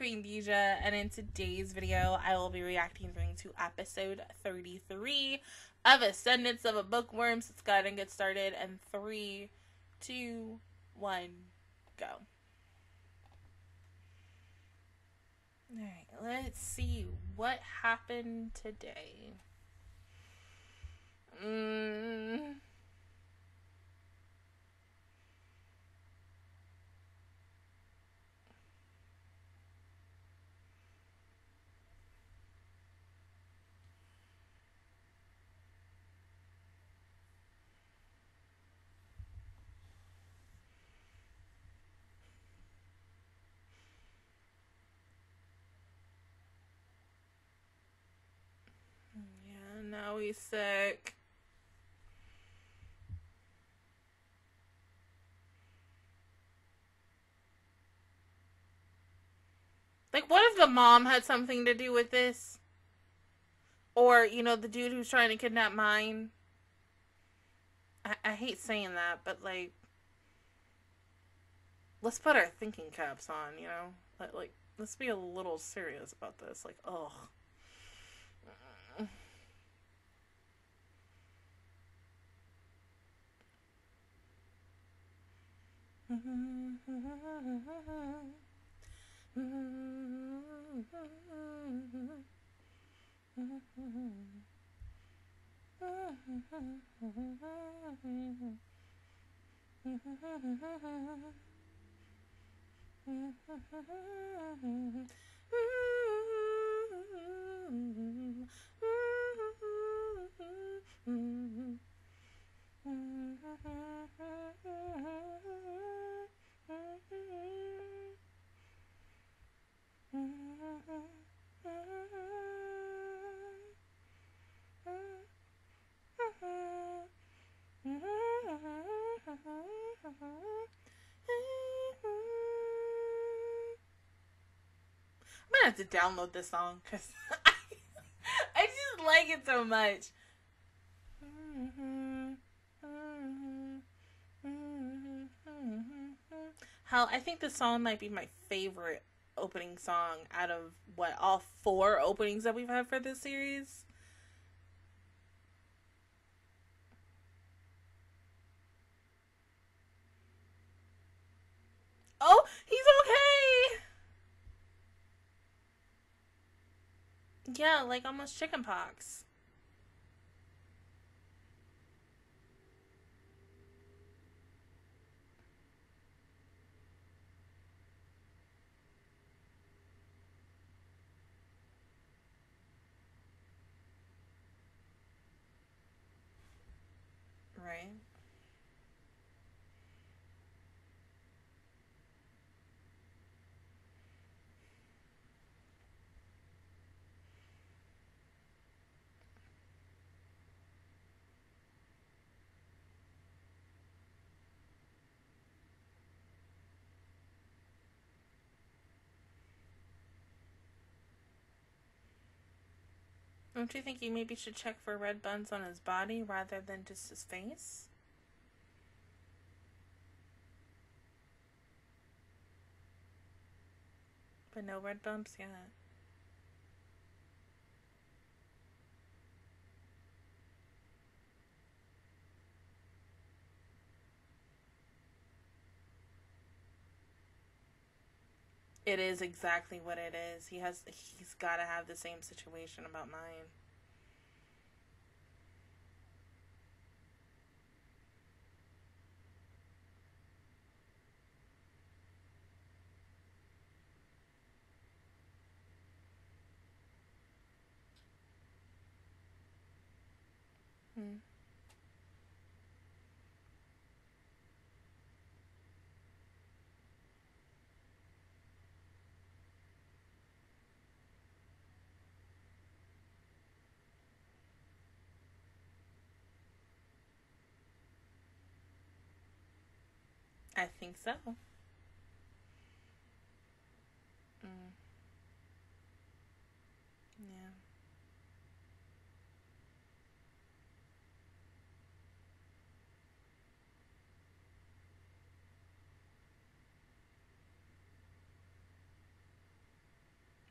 Green Deja, and in today's video I will be reacting to episode 33 of Ascendance of a Bookworm. So let's go ahead and get started, and 3, 2, 1, go. Alright, let's see what happened today. Now he's sick. Like, what if the mom had something to do with this? Or, you know, the dude who's trying to kidnap mine. I hate saying that, but, like, let's put our thinking caps on, you know? Like, let's be a little serious about this. Like, ugh. I'm gonna have to download this song because I just like it so much. Hell, I think this song might be my favorite opening song out of what, all 4 openings that we've had for this series. Oh, he's okay. Yeah, like almost chicken pox. Right. Don't you think you maybe should check for red buns on his body rather than just his face? But no red bumps yet. It is exactly what it is. He's got to have the same situation about mine. I think so. Yeah.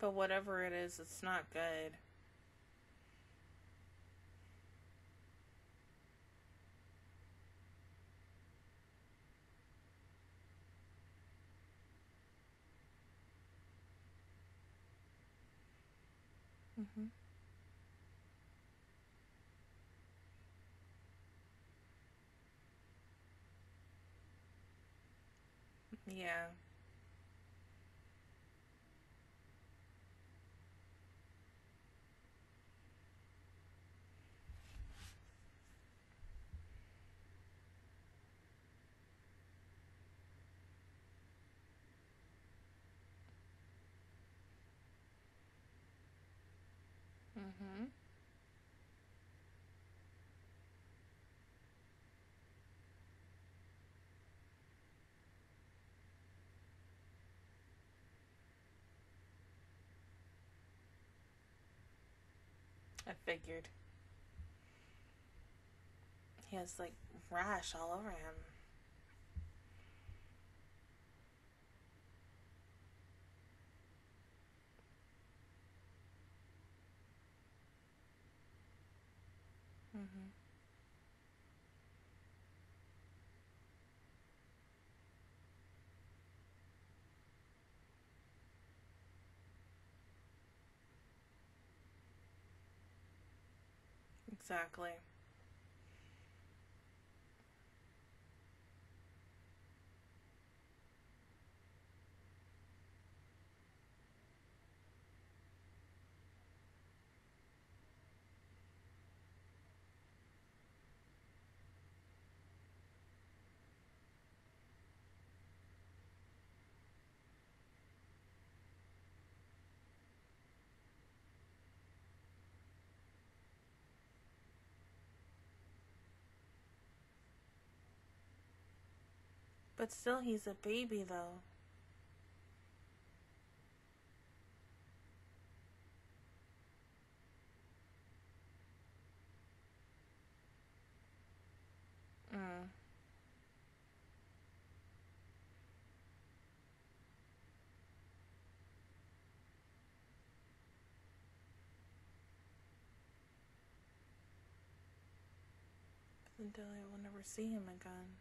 But whatever it is, it's not good. Mm-hmm. Yeah. Mm-hmm. I figured. He has like rash all over him. Exactly. But still, he's a baby, though. Then Delia will never see him again.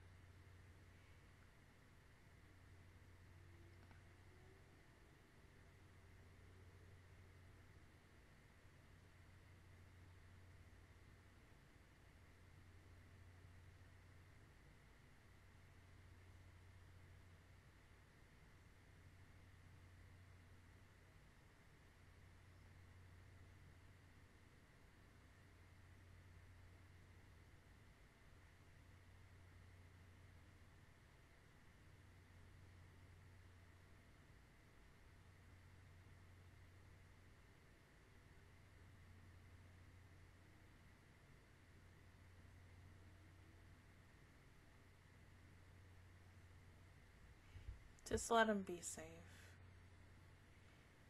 Just let him be safe.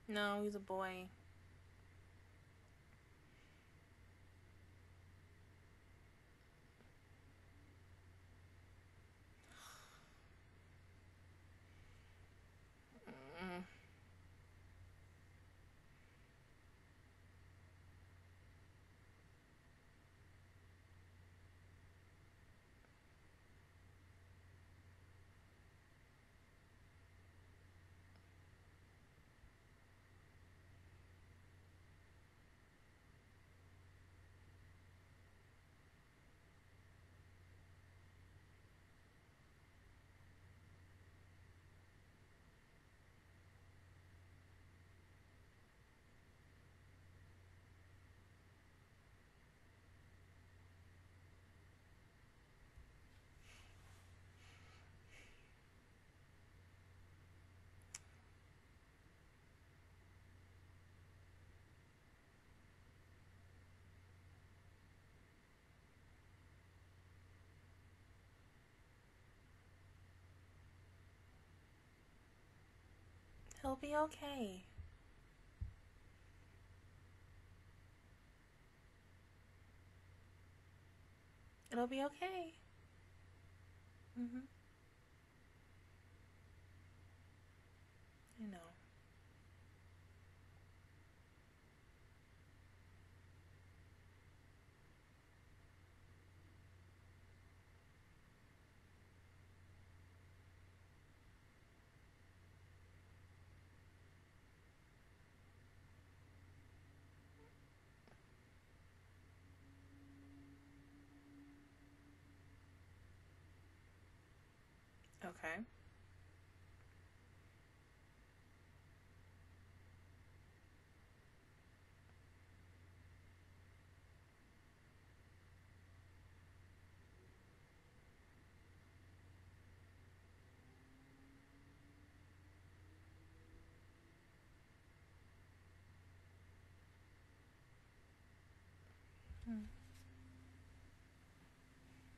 No, he's a boy. He'll be okay. It'll be okay. Mm-hmm. I know. Okay.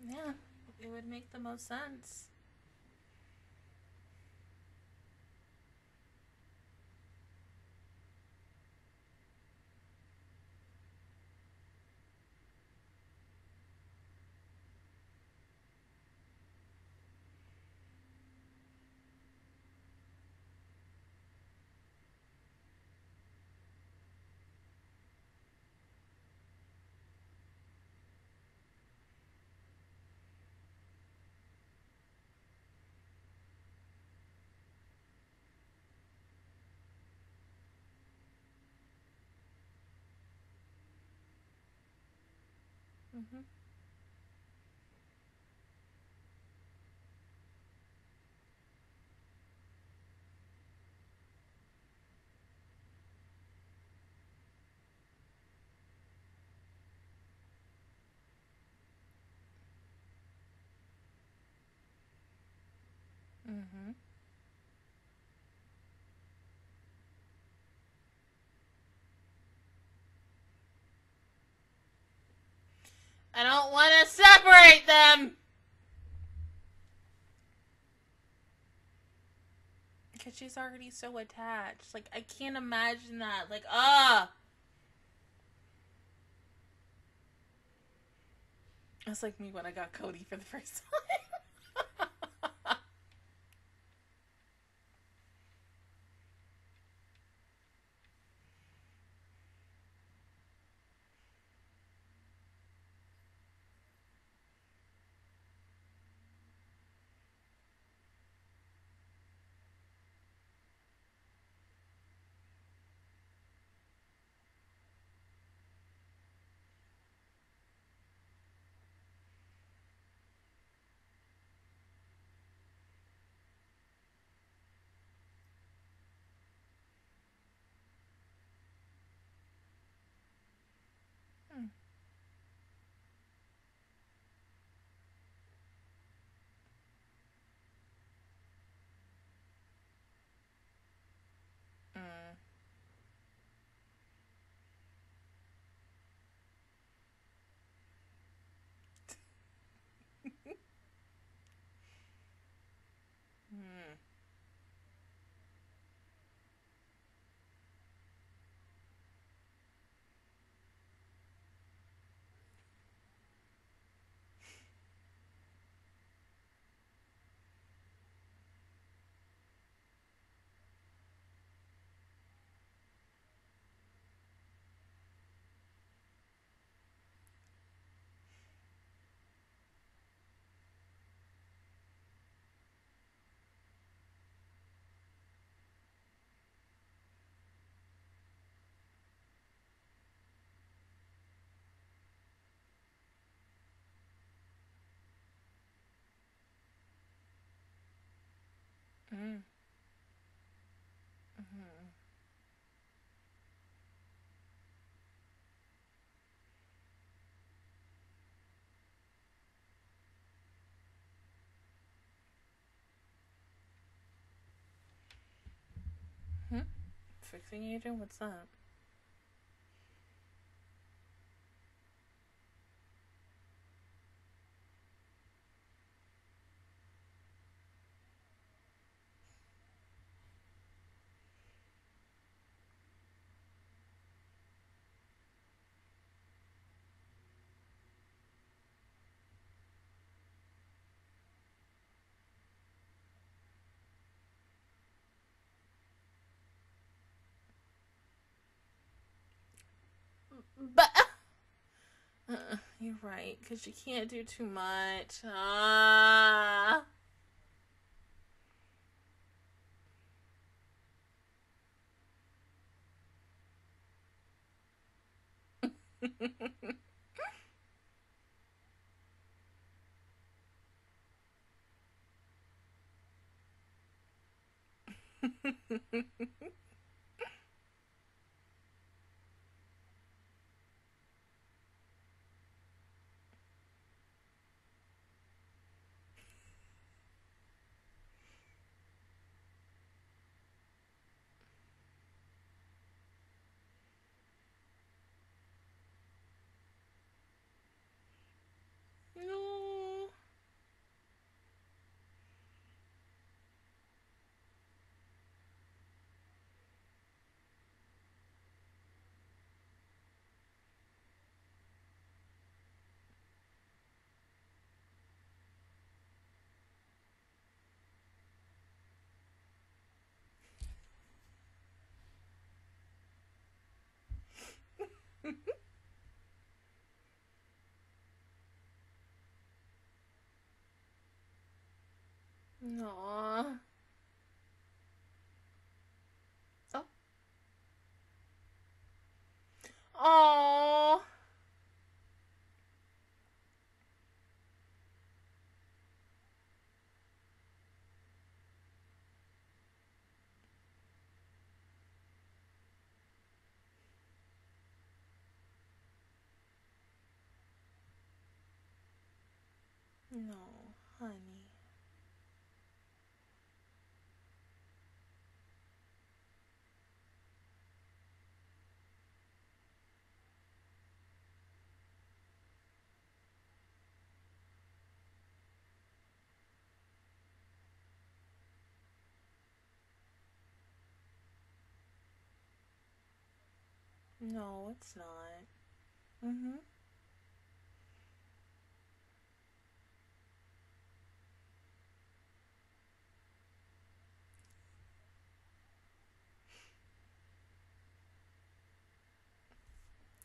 Yeah, it would make the most sense. Mm-hmm. Mm-hmm. I don't want to separate them! Because she's already so attached. Like, I can't imagine that. Like, That's like me when I got Cody for the first time. Fixing agent, what's up? But you're right, because you can't do too much. Aww. Oh. Aww. No, honey. No, it's not. Mm-hmm.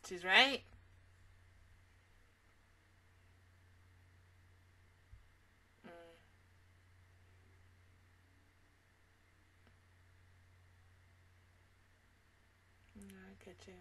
She's right. I get you.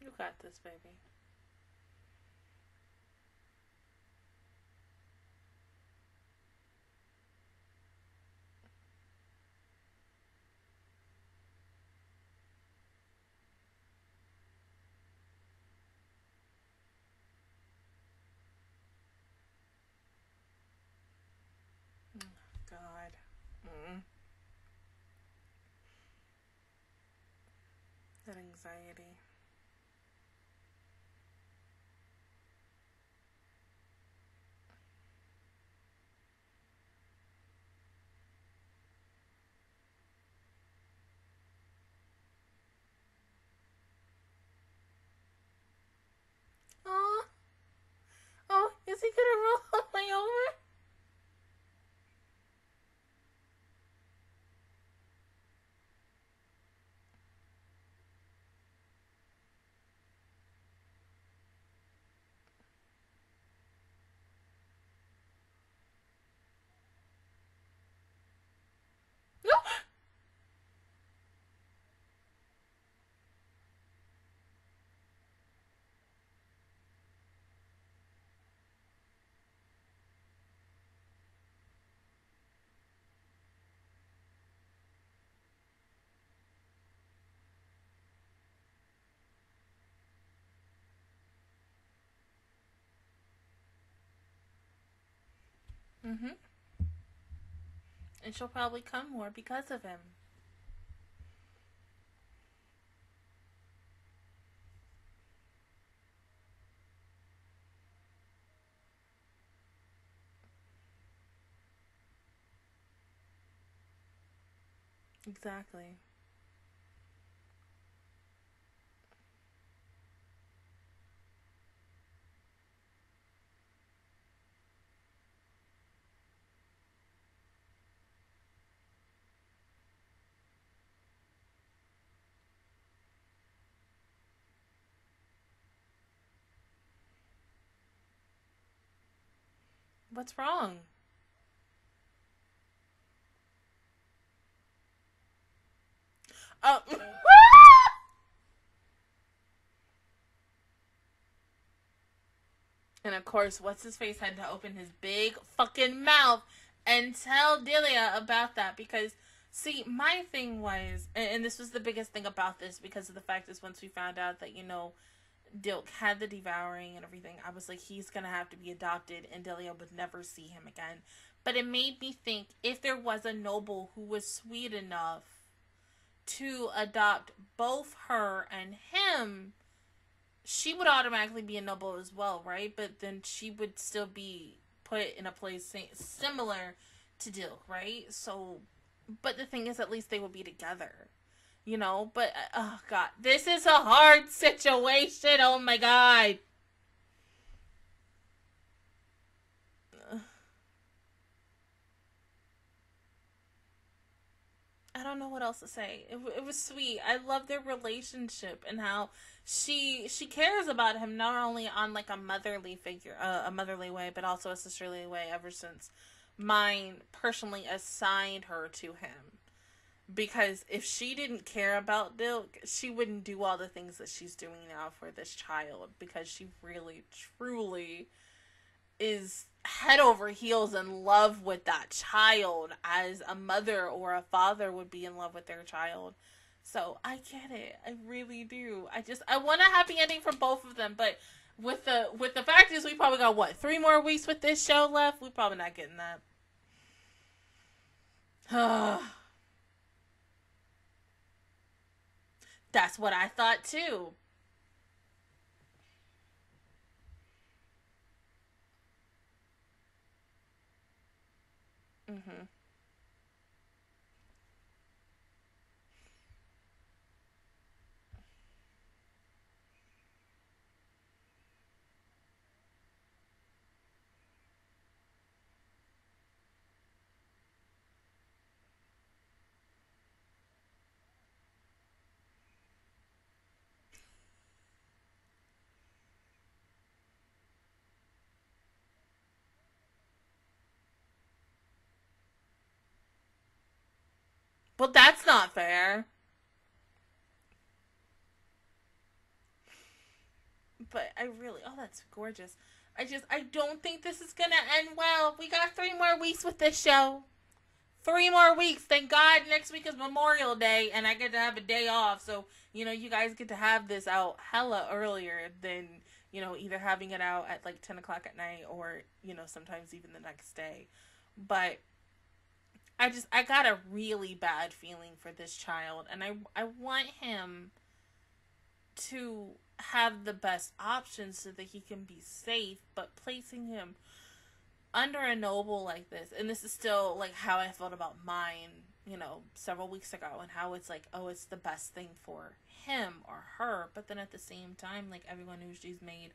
You got this, baby. God. That anxiety. Oh, oh, is he gonna roll all the way over? And she'll probably come more because of him. Exactly. What's wrong? Oh. And of course, what's-his-face had to open his big fucking mouth and tell Delia about that because, see, my thing was, and this was the biggest thing about this because of the fact is once we found out that, you know, Dilk had the devouring and everything, I was like, he's gonna have to be adopted and Delia would never see him again. But it made me think, if there was a noble who was sweet enough to adopt both her and him, she would automatically be a noble as well, right? But then she would still be put in a place similar to Dilk, right? So, but the thing is, at least they would be together. You know, but, oh, God. This is a hard situation. Oh, my God. I don't know what else to say. It was sweet. I love their relationship and how she cares about him, not only on, like, a motherly figure, a motherly way, but also a sisterly way ever since mine personally assigned her to him. Because if she didn't care about Dilk, she wouldn't do all the things that she's doing now for this child. Because she really, truly is head over heels in love with that child as a mother or a father would be in love with their child. So, I get it. I really do. I want a happy ending for both of them. But with the fact is we probably got, what, 3 more weeks with this show left? We're probably not getting that. Ugh. That's what I thought, too. Well, that's not fair. But I really... Oh, that's gorgeous. I don't think this is gonna end well. We got 3 more weeks with this show. 3 more weeks. Thank God next week is Memorial Day, and I get to have a day off. So, you know, you guys get to have this out hella earlier than, you know, either having it out at, like, 10 o'clock at night or, you know, sometimes even the next day. But... I got a really bad feeling for this child, and I want him to have the best options so that he can be safe, but placing him under a noble like this, and this is still, like, how I felt about mine, you know, several weeks ago, and how it's like, oh, it's the best thing for him or her, but then at the same time, like, everyone who she's made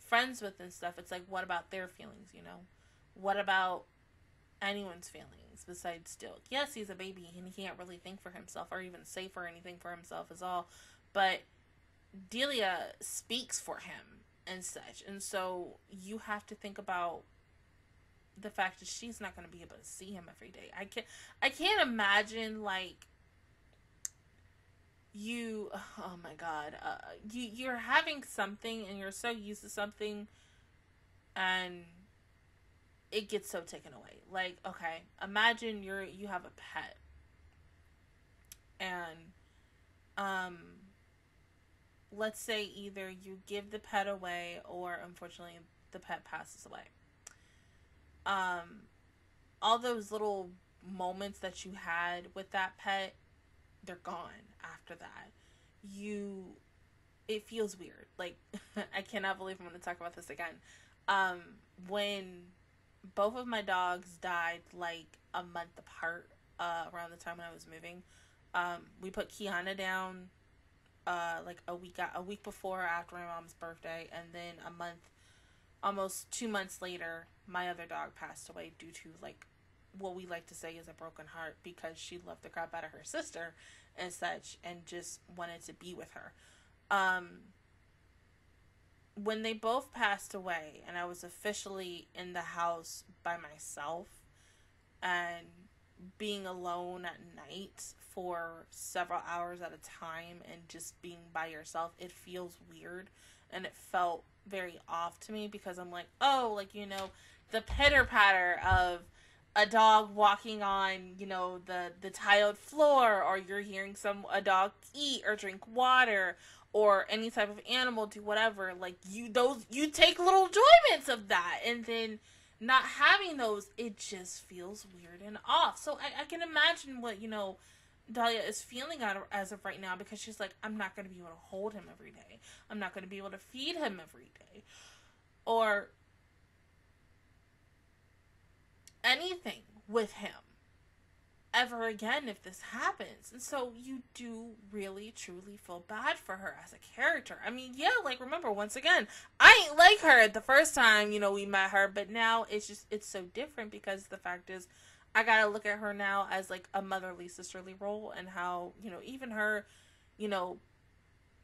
friends with and stuff, it's like, what about their feelings, you know? What about anyone's feelings besides Dilk? Yes, he's a baby and he can't really think for himself or even say for anything for himself is all, but Delia speaks for him and such, and so you have to think about the fact that she's not going to be able to see him every day. I can't imagine, like, you, oh my God, you're having something and you're so used to something and it gets so taken away. Like, okay, imagine you have a pet and let's say either you give the pet away or unfortunately the pet passes away. All those little moments that you had with that pet, they're gone after that. It feels weird. Like, I cannot believe I'm going to talk about this again. When both of my dogs died, like, a month apart, around the time when I was moving. We put Kiana down like a week before or after my mom's birthday, and then a month, almost 2 months later, my other dog passed away due to like what we like to say is a broken heart, because she loved the crap out of her sister and such and just wanted to be with her. When they both passed away and I was officially in the house by myself and being alone at night for several hours at a time and just being by yourself, it feels weird and it felt very off to me, because I'm like, oh, like, you know, the pitter patter of a dog walking on, you know, the tiled floor, or you're hearing a dog eat or drink water or any type of animal do whatever, like you take little enjoyments of that, and then not having those, it just feels weird and off. So I can imagine what, you know, Delia is feeling as of right now, because she's like, I'm not going to be able to hold him every day. I'm not going to be able to feed him every day. Or anything with him ever again if this happens. And so you do really truly feel bad for her as a character. I mean, yeah, like, remember, once again, I ain't like her the first time, you know, we met her, but now it's just, it's so different, because the fact is I gotta look at her now as like a motherly, sisterly role, and how, you know, even her, you know,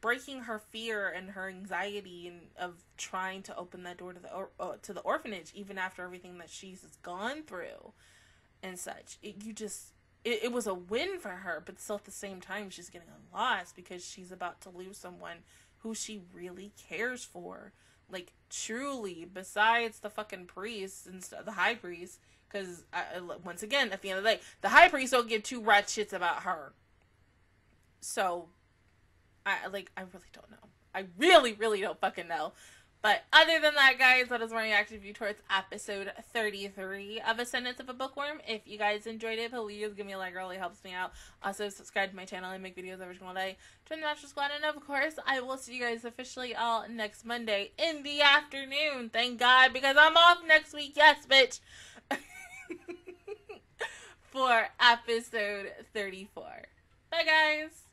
breaking her fear and her anxiety and of trying to open that door to the orphanage, even after everything that she's gone through and such, it was a win for her, but still at the same time she's getting a loss, because she's about to lose someone who she really cares for, like, truly, besides the fucking priest and the high priest, because once again, at the end of the day, the high priest don't give two rat's shits about her. So I really don't know. I really don't fucking know. But other than that, guys, that is my reaction view towards episode 33 of Ascendance of a Bookworm. If you guys enjoyed it, please give me a like. It really helps me out. Also, subscribe to my channel. I make videos every single day. Join the Master Squad. And, of course, I will see you guys officially all next Monday in the afternoon. Thank God, because I'm off next week. Yes, bitch. For episode 34. Bye, guys.